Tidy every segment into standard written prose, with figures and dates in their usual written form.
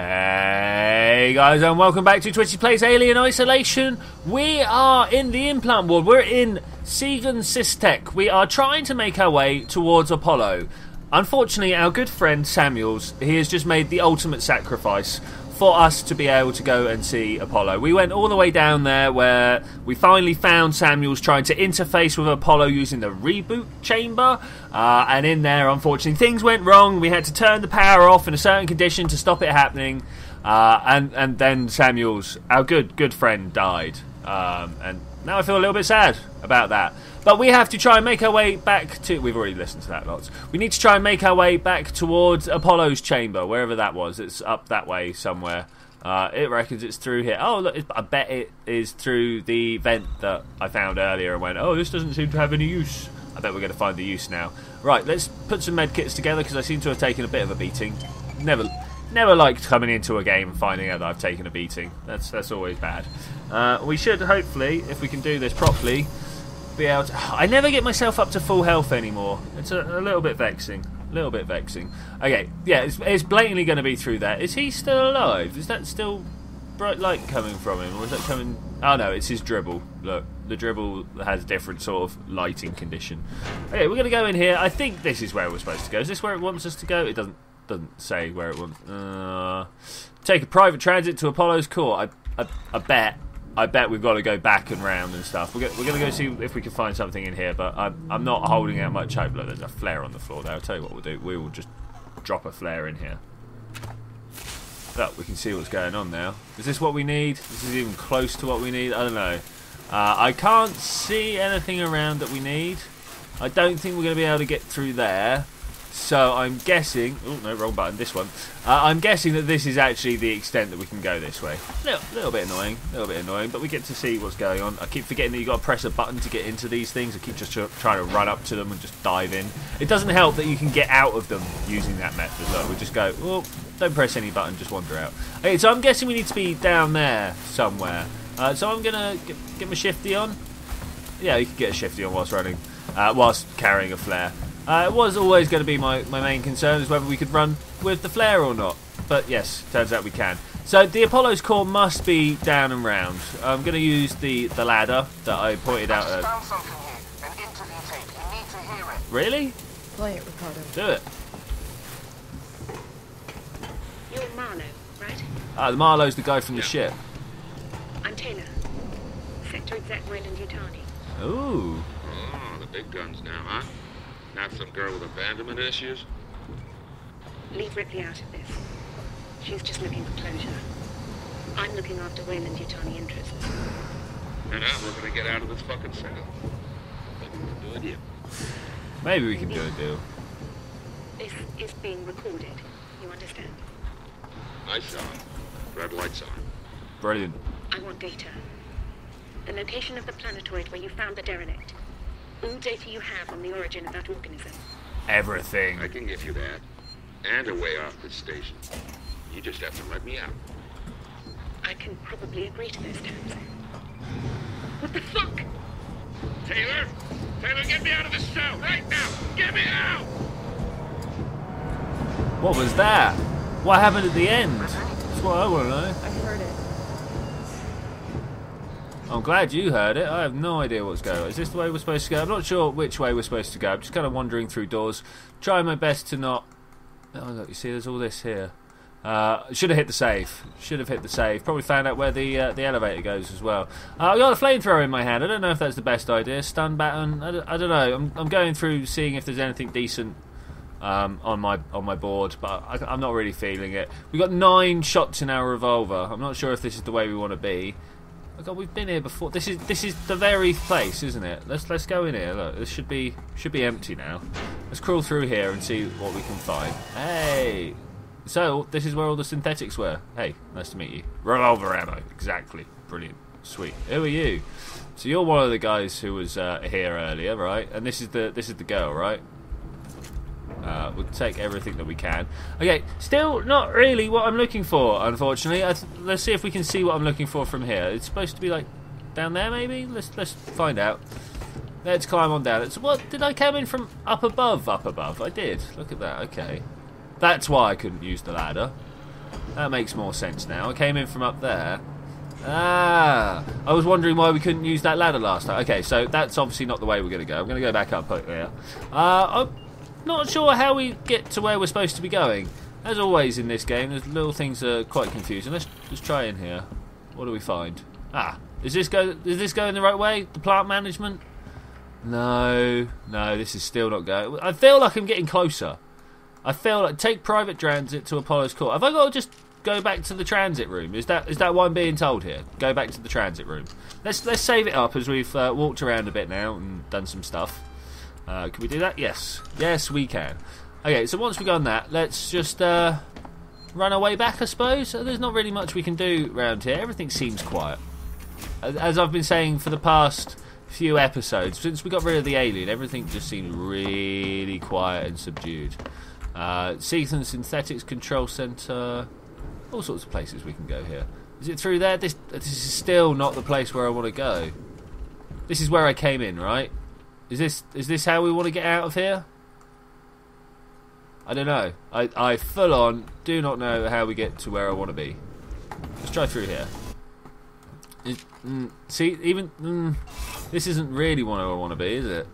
Hey guys, and welcome back to Twitch Plays Alien Isolation. We are in the implant ward. We're in Segan Sistek. We are trying to make our way towards Apollo. Unfortunately, our good friend Samuels, he has just made the ultimate sacrifice for us to be able to go and see Apollo. We went all the way down there where we finally found Samuels trying to interface with Apollo using the reboot chamber, and in there, unfortunately, things went wrong. We had to turn the power off in a certain condition to stop it happening, and then Samuels, our good friend, died, and now I feel a little bit sad about that. But we have to try and make our way back to... We've already listened to that lots. We need to try and make our way back towards Apollo's chamber, wherever that was. It's up that way somewhere. It reckons it's through here. Oh, look, I bet it is through the vent that I found earlier and went, oh, this doesn't seem to have any use. I bet we're going to find the use now. Right, let's put some medkits together because I seem to have taken a bit of a beating. Never liked coming into a game and finding out that I've taken a beating. That's always bad. We should hopefully, if we can do this properly... be able to, I never get myself up to full health anymore. It's a little bit vexing. Okay, yeah, it's blatantly going to be through that. Is he still alive? Is that still bright light coming from him, or is that coming? Oh no, it's his dribble. Look, the dribble has a different sort of lighting condition. Okay, we're going to go in here. I think this is where we're supposed to go. Is this where it wants us to go? It doesn't say where it wants. Take a private transit to Apollo's core. I bet. we've got to go back and round and stuff. We're going to go see if we can find something in here, but I'm not holding out much hope. Look, there's a flare on the floor there. I'll tell you what we'll do. We will just drop a flare in here. Look, we can see what's going on now. Is this what we need? This is even close to what we need? I don't know. I can't see anything around that we need. I don't think we're going to be able to get through there. So I'm guessing... Oh, no, wrong button, this one. I'm guessing that this is actually the extent that we can go this way. Little bit annoying, but we get to see what's going on. I keep forgetting that you've got to press a button to get into these things. I keep just trying to run up to them and just dive in. It doesn't help that you can get out of them using that method. Look, we just go, well, don't press any button, just wander out. Okay, so I'm guessing we need to be down there somewhere. So I'm going to get my shifty on. Yeah, you can get a shifty on whilst running, whilst carrying a flare. It was always going to be my main concern is whether we could run with the flare or not. But yes, turns out we can. So the Apollo's core must be down and round. I'm going to use the ladder that I pointed out. I found something here. An interview tape. You need to hear it. Really? Play it, Ricardo. Do it. You're Marlowe, right? Marlowe's the guy from the ship. I'm Taylor. Sector exec Weyland-Yutani. Ooh. Oh, the big guns now, huh? Not some girl with abandonment issues? Leave Ripley out of this. She's just looking for closure. I'm looking after Weyland-Yutani interests. And I'm looking to get out of this fucking cell. Maybe we can do a deal. This is being recorded. You understand? I saw it. Red lights on. Brilliant. I want data. The location of the planetoid where you found the derelict. All data you have on the origin of that organism. Everything. I can give you that. And a way off this station. You just have to let me out. I can probably agree to those terms. What the fuck? Taylor! Taylor, get me out of this cell! Right now! Get me out! What was that? What happened at the end? That's what I want to know. I heard it. I'm glad you heard it. I have no idea what's going on. Is this the way we're supposed to go? I'm not sure which way we're supposed to go. I'm just kind of wandering through doors. Trying my best to not... Oh, look, you see, there's all this here. Should have hit the save. Probably found out where the elevator goes as well. I've got a flamethrower in my hand. I don't know if that's the best idea. Stun baton. I don't know. I'm going through seeing if there's anything decent on my board, but I'm not really feeling it. We've got 9 shots in our revolver. I'm not sure if this is the way we want to be. Oh God, we've been here before. This is the very place, isn't it? Let's go in here. Look, this should be empty now. Let's crawl through here and see what we can find. Hey, so this is where all the synthetics were. Hey, nice to meet you. Revolver ammo, exactly. Brilliant, sweet. Who are you? So you're one of the guys who was here earlier, right? And this is the girl, right? We'll take everything that we can. Okay, still not really what I'm looking for, unfortunately. Let's see if we can see what I'm looking for from here. It's supposed to be like down there, maybe. Let's find out. Let's climb on down. What did I come in from up above? I did. Look at that. Okay, that's why I couldn't use the ladder. That makes more sense now. I came in from up there. Ah, I was wondering why we couldn't use that ladder last time. Okay, so that's obviously not the way we're going to go. I'm going to go back up here. I'm not sure how we get to where we're supposed to be going. As always in this game, there's little things that are quite confusing. Let's just try in here. What do we find? Ah, is this going the right way? The plant management? No, this is still not going. I feel like I'm getting closer. I feel like take private transit to Apollo's Court. Have I got to just go back to the transit room? Is that what I'm being told here? Go back to the transit room. Let's save it up as we've walked around a bit now and done some stuff. Can we do that? Yes, we can. Okay, so once we've done that, let's just run our way back, I suppose. There's not really much we can do around here. Everything seems quiet. As I've been saying for the past few episodes, since we got rid of the alien, everything just seems really quiet and subdued. Segan Sistek's control centre. All sorts of places we can go here. Is it through there? This is still not the place where I want to go. This is where I came in, right? Is this how we want to get out of here? I don't know. I full on do not know how we get to where I want to be. Let's try through here. See, even this isn't really where I want to be, is it?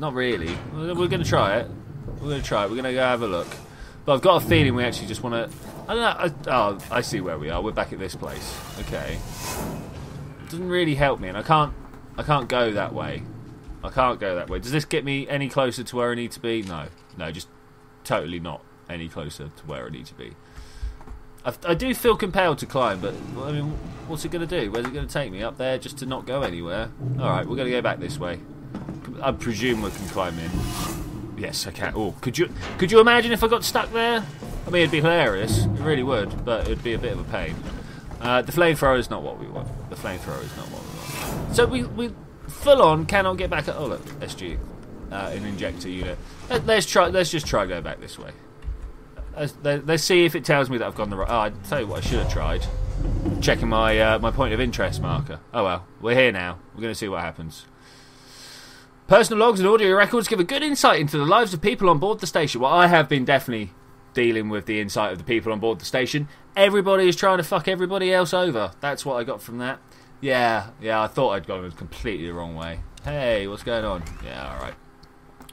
Not really. We're going to try it. We're going to try it. We're going to go have a look. But I've got a feeling we actually just want to... I don't know. I see where we are. We're back at this place. Okay. It doesn't really help me, and I can't go that way. I can't go that way. Does this get me any closer to where I need to be? No, just totally not any closer to where I need to be. I do feel compelled to climb, but I mean, what's it going to do? Where's it going to take me? Up there just to not go anywhere? All right, we're going to go back this way. I presume we can climb in. Yes, I can. Oh, could you imagine if I got stuck there? I mean, it'd be hilarious. It really would, but it'd be a bit of a pain. The flamethrower is not what we want. The flamethrower is not what we want. So we full on cannot get back at. Oh look, SG, an injector unit. Let's just try go back this way. Let's see if it tells me that I've gone the right. Oh, I tell you what, I should have tried checking my my point of interest marker. Oh well, we're here now. We're going to see what happens. Personal logs and audio records give a good insight into the lives of people on board the station. Well, I have been definitely dealing with the insight of the people on board the station. Everybody is trying to fuck everybody else over. That's what I got from that. Yeah, I thought I'd gone completely the wrong way. Hey, what's going on? Yeah, alright.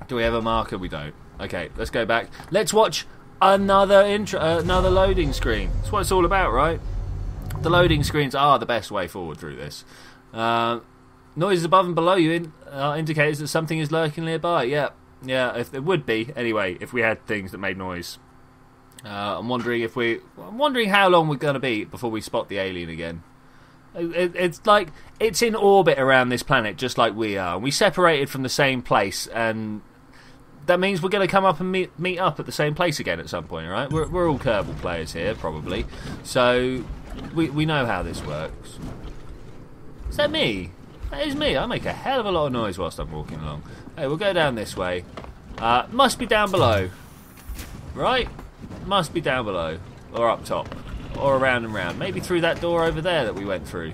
Do we have a marker? We don't. Okay, let's go back. Let's watch another intro, another loading screen. That's what it's all about, right? The loading screens are the best way forward through this. Noises above and below you are indicators that something is lurking nearby. Yeah, if it would be anyway if we had things that made noise. I'm wondering how long we're going to be before we spot the alien again. It's like it's in orbit around this planet just like we are. We separated from the same place, and that means we're going to come up and meet up at the same place again at some point, right? We're all Kerbal players here probably, so we know how this works. Is that me? That is me. I make a hell of a lot of noise whilst I'm walking along. Hey, we'll go down this way. Must be down below. Right? Must be down below. Or up top. Or around and round. Maybe through that door over there that we went through.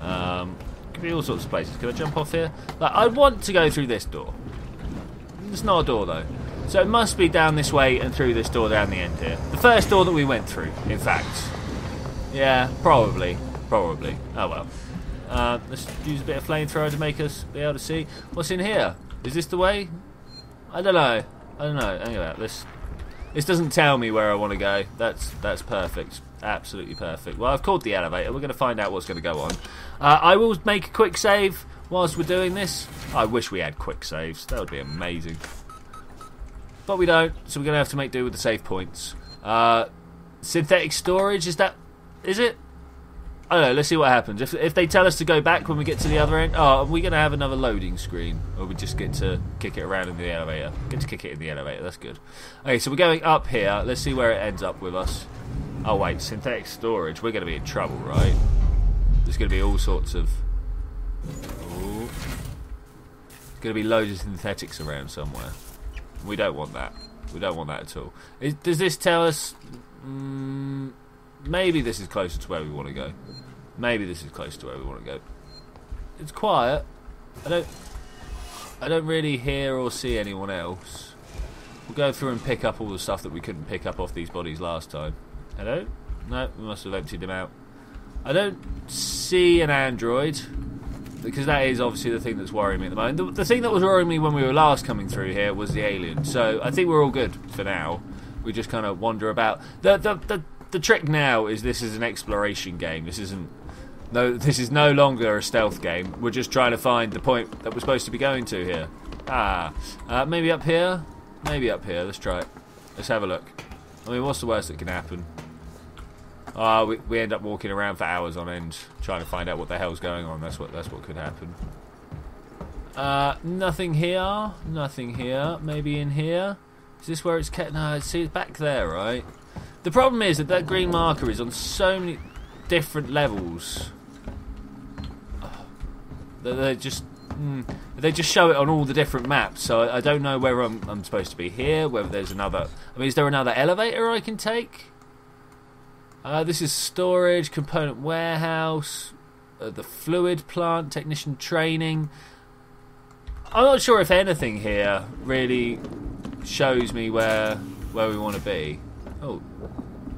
Could be all sorts of places. Could I jump off here? Like, I want to go through this door. It's not a door, though. So it must be down this way and through this door down the end here. The first door that we went through, in fact. Yeah, probably. Probably. Oh, well. Let's use a bit of flamethrower to make us be able to see what's in here. Is this the way? I don't know. Hang about this. This doesn't tell me where I want to go. That's perfect. Absolutely perfect. Well, I've called the elevator. We're going to find out what's going to go on. I will make a quick save whilst we're doing this. I wish we had quick saves. That would be amazing. But we don't, so we're going to have to make do with the save points. Synthetic storage, is it? I don't know, let's see what happens. If they tell us to go back when we get to the other end... Oh, are we going to have another loading screen? Or we just get to kick it around in the elevator? Get to kick it in the elevator, that's good. Okay, so we're going up here. Let's see where it ends up with us. Oh, wait, synthetic storage. We're going to be in trouble, right? There's going to be all sorts of... Ooh. There's going to be loads of synthetics around somewhere. We don't want that. We don't want that at all. Does this tell us... Maybe this is closer to where we want to go. Maybe this is close to where we want to go. It's quiet. I don't really hear or see anyone else. We'll go through and pick up all the stuff that we couldn't pick up off these bodies last time. Hello? No, we must have emptied them out. I don't see an android, because that is obviously the thing that's worrying me at the moment. The thing that was worrying me when we were last coming through here was the alien. So I think we're all good for now. We just kind of wander about. The trick now is this is an exploration game. This isn't. No, this is no longer a stealth game. We're just trying to find the point that we're supposed to be going to here. Maybe up here. Maybe up here. Let's try it. Let's have a look. I mean, what's the worst that can happen? We end up walking around for hours on end trying to find out what the hell's going on. That's what could happen. Nothing here. Nothing here. Maybe in here. Is this where it's kept? No, see, it's back there, right? The problem is that that green marker is on so many different levels. They just show it on all the different maps, so I don't know whether I'm supposed to be here, whether there's another... I mean, is there another elevator I can take? This is storage, component warehouse, the fluid plant, technician training. I'm not sure if anything here really shows me where we want to be.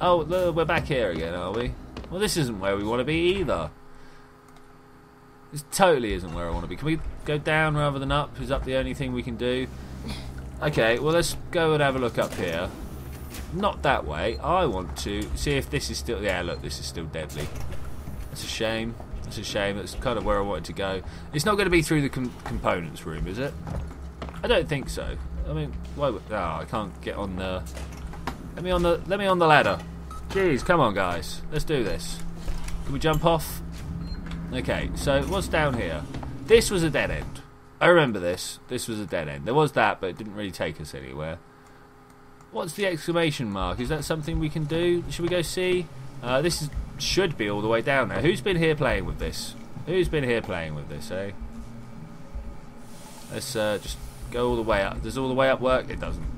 Oh, we're back here again, are we? Well, this isn't where we want to be either. This totally isn't where I want to be. Can we go down rather than up? Is up the only thing we can do? Okay, well, let's go and have a look up here. Not that way. I want to see if this is still... Yeah, look, this is still deadly. That's a shame. That's a shame. That's kind of where I wanted to go. It's not going to be through the components room, is it? I don't think so. I mean, why would... Oh, I can't get on the... Let me on the ladder. Jeez, come on, guys. Let's do this. Can we jump off? Okay, so what's down here? This was a dead end. I remember this. This was a dead end. There was that, but it didn't really take us anywhere. What's the exclamation mark? Is that something we can do? Should we go see? This should be all the way down now. Who's been here playing with this? Who's been here playing with this, eh? Let's just go all the way up. Does all the way up work? It doesn't.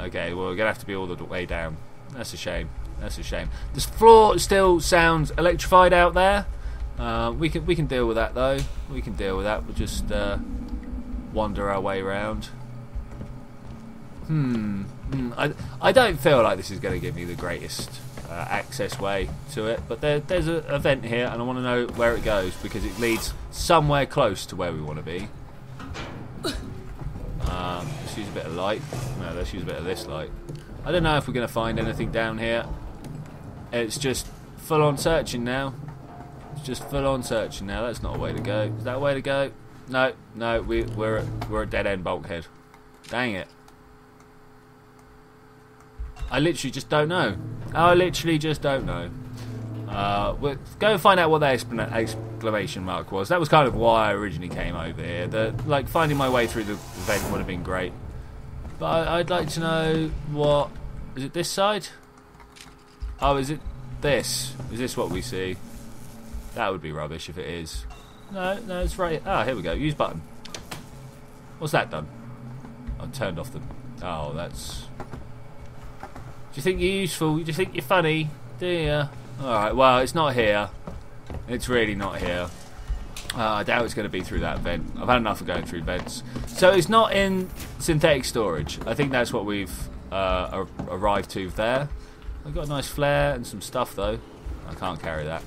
Okay, well, we're going to have to be all the way down. That's a shame. That's a shame. This floor still sounds electrified out there. We can deal with that, though. We can deal with that. We'll just wander our way around. I don't feel like this is going to give me the greatest access way to it, but there's an event here, and I want to know where it goes, because it leads somewhere close to where we want to be. Let's use a bit of light. No, let's use a bit of this light. I don't know if we're going to find anything down here. It's just full-on searching now. It's just full-on searching now. That's not a way to go. Is that a way to go? No, we're a dead-end bulkhead. Dang it. I literally just don't know. I literally just don't know. We'll go and find out what that exclamation mark was. That was kind of why I originally came over here. Like, finding my way through the event would have been great. But I'd like to know what... Is it this side? Oh, is it this? Is this what we see? That would be rubbish if it is. No, it's right. Ah, here we go. Use button. What's that done? I turned off the... Oh, that's... Do you think you're useful? Do you think you're funny? Do you? Alright, well, it's not here. It's really not here. I doubt it's going to be through that vent. I've had enough of going through vents. So it's not in synthetic storage. I think that's what we've arrived to there. I've got a nice flare and some stuff, though. I can't carry that.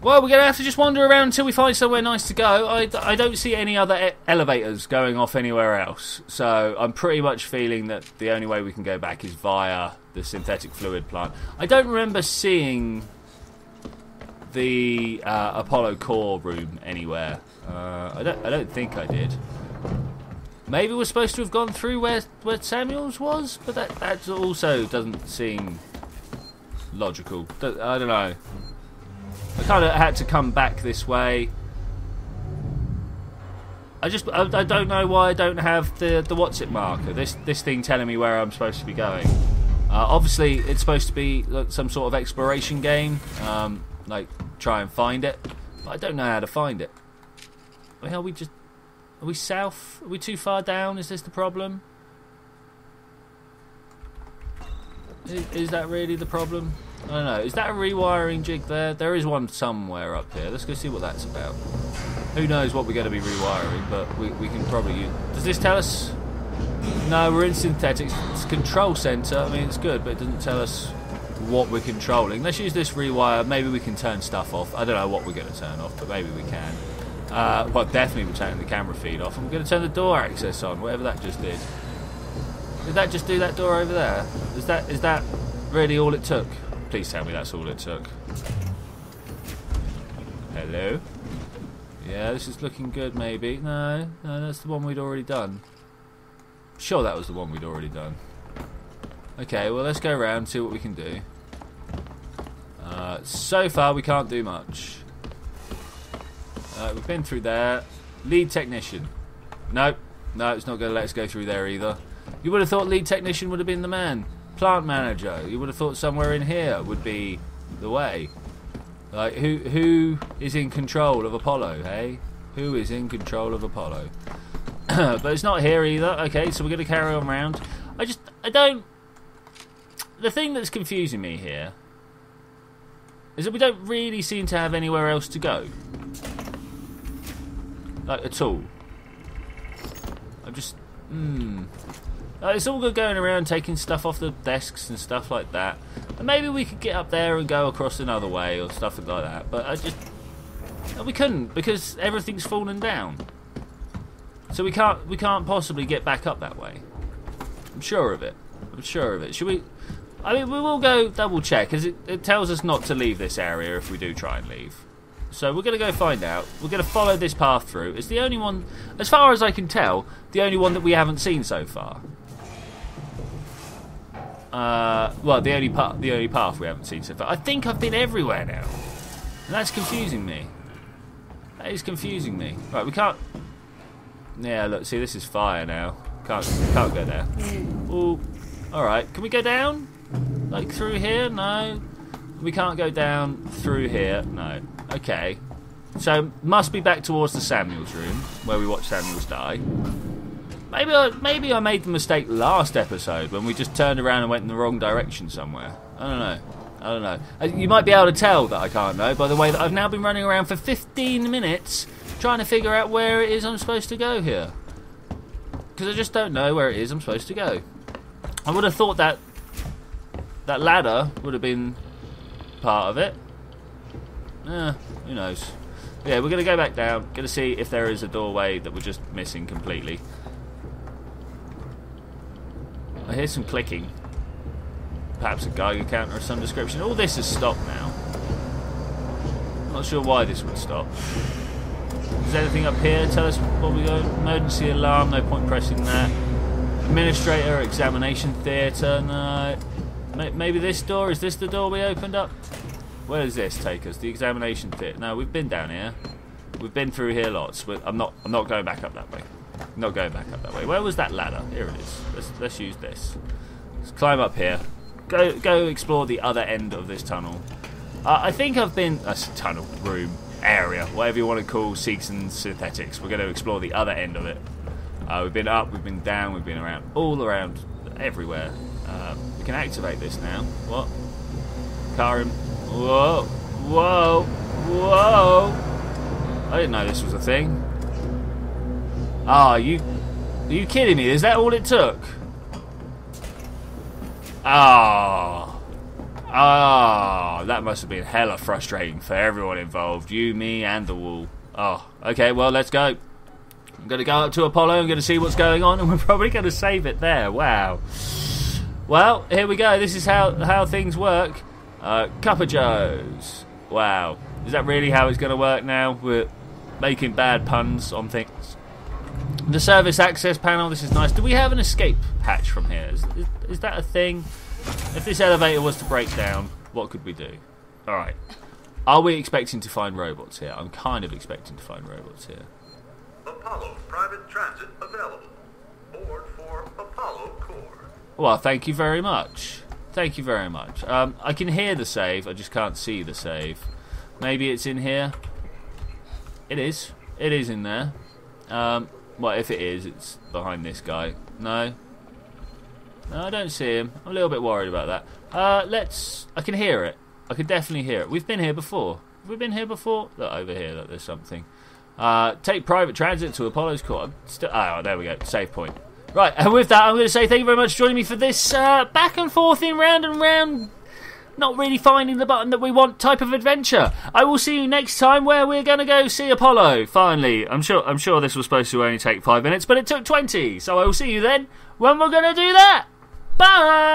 Well, we're going to have to just wander around until we find somewhere nice to go. I don't see any other elevators going off anywhere else. So I'm pretty much feeling that the only way we can go back is via the synthetic fluid plant. I don't remember seeing the Apollo core room anywhere. I don't think I did. Maybe we're supposed to have gone through where Samuels was? But that also doesn't seem logical. I don't know. I kind of had to come back this way. I don't know why I don't have the what's it marker. This thing telling me where I'm supposed to be going. Obviously, it's supposed to be some sort of exploration game, like try and find it. But I don't know how to find it. Well, are we south? Are we too far down? Is this the problem? Is that really the problem? I don't know. Is that a rewiring jig there? There is one somewhere up here. Let's go see what that's about. Who knows what we're going to be rewiring, but we can probably use... Does this tell us? No, we're in synthetics. It's a control centre. I mean, it's good, but it doesn't tell us what we're controlling. Let's use this rewire. Maybe we can turn stuff off. I don't know what we're going to turn off, but maybe we can. Well, definitely we're turning the camera feed off. I'm going to turn the door access on, whatever that just did. Did that just do that door over there? Is that really all it took? Please tell me that's all it took. Hello? Yeah, this is looking good, maybe. No, that's the one we'd already done. Sure, that was the one we'd already done. Okay, well, let's go around, see what we can do. So far, we can't do much. We've been through there. Lead technician. Nope. No, it's not going to let us go through there either. You would have thought lead technician would have been the man. Plant manager. You would have thought somewhere in here would be the way. Like, who is in control of Apollo, hey? Who is in control of Apollo? But it's not here either. Okay, so we're going to carry on round. The thing that's confusing me here is that we don't really seem to have anywhere else to go. Like, at all. I'm just... it's all good going around taking stuff off the desks and stuff like that. And maybe we could get up there and go across another way or stuff like that. But I just... we couldn't, because everything's fallen down. So we can't possibly get back up that way. I'm sure of it. I'm sure of it. Should we... I mean, we will go double check, as it tells us not to leave this area if we do try and leave. So we're going to go find out. We're going to follow this path through. It's the only one, as far as I can tell, the only one that we haven't seen so far. Well, the only path we haven't seen so far. I think I've been everywhere now. And that's confusing me. That is confusing me. Right, we can't... Yeah, look, see, this is fire now. Can't go there. Ooh. Alright, can we go down? Like, through here? No. We can't go down through here. No. Okay. So, must be back towards the Samuels room, where we watched Samuels die. Maybe I made the mistake last episode, when we just turned around and went in the wrong direction somewhere. I don't know. You might be able to tell that I can't know, by the way that I've now been running around for 15 minutes, trying to figure out where it is I'm supposed to go here. Because I just don't know where it is I'm supposed to go. I would have thought that that ladder would have been part of it. Who knows? Yeah, we're going to go back down. Going to see if there is a doorway that we're just missing completely. I hear some clicking. Perhaps a Geiger counter of some description. All this has stopped now. Not sure why this would stop. Is there anything up here? Tell us what we got. Emergency alarm. No point pressing that. Administrator, examination theatre, no. Maybe this door? Is this the door we opened up? Where does this take us? The examination theatre. No, we've been down here. We've been through here lots. I'm not going back up that way. I'm not going back up that way. Where was that ladder? Here it is. Let's use this. Let's climb up here. Go explore the other end of this tunnel. I think I've been... That's a tunnel room area. Whatever you want to call Segan Sistek. We're going to explore the other end of it. We've been up, we've been down, we've been around, all around, everywhere. We can activate this now. What? Car in... Whoa! Whoa! Whoa! I didn't know this was a thing. Ah, are you kidding me? Is that all it took? Ah, that must have been hella frustrating for everyone involved. You, me, and the wall. Oh, okay, well, let's go. I'm going to go up to Apollo, I'm going to see what's going on, and we're probably going to save it there. Wow. Well, here we go. This is how things work. Cup of Joes. Wow. Is that really how it's going to work now? We're making bad puns on things. The service access panel, this is nice. Do we have an escape hatch from here? Is that a thing? If this elevator was to break down, what could we do? Alright. Are we expecting to find robots here? I'm kind of expecting to find robots here. Apollo private transit available. Board for Apollo Corps. Well, thank you very much. Thank you very much. I can hear the save. I just can't see the save. Maybe it's in here. It is. It is in there. Well, if it is, it's behind this guy. No. No, I don't see him. I'm a little bit worried about that. I can hear it. I can definitely hear it. We've been here before. Have we been here before? Look over here. Look, there's something. Take private transit to Apollo's Court. Oh, there we go. Save point. Right, and with that, I'm going to say thank you very much for joining me for this back and forth in round and round not really finding the button that we want type of adventure. I will see you next time where we're going to go see Apollo. Finally, I'm sure this was supposed to only take 5 minutes, but it took 20. So I will see you then when we're going to do that. Bye.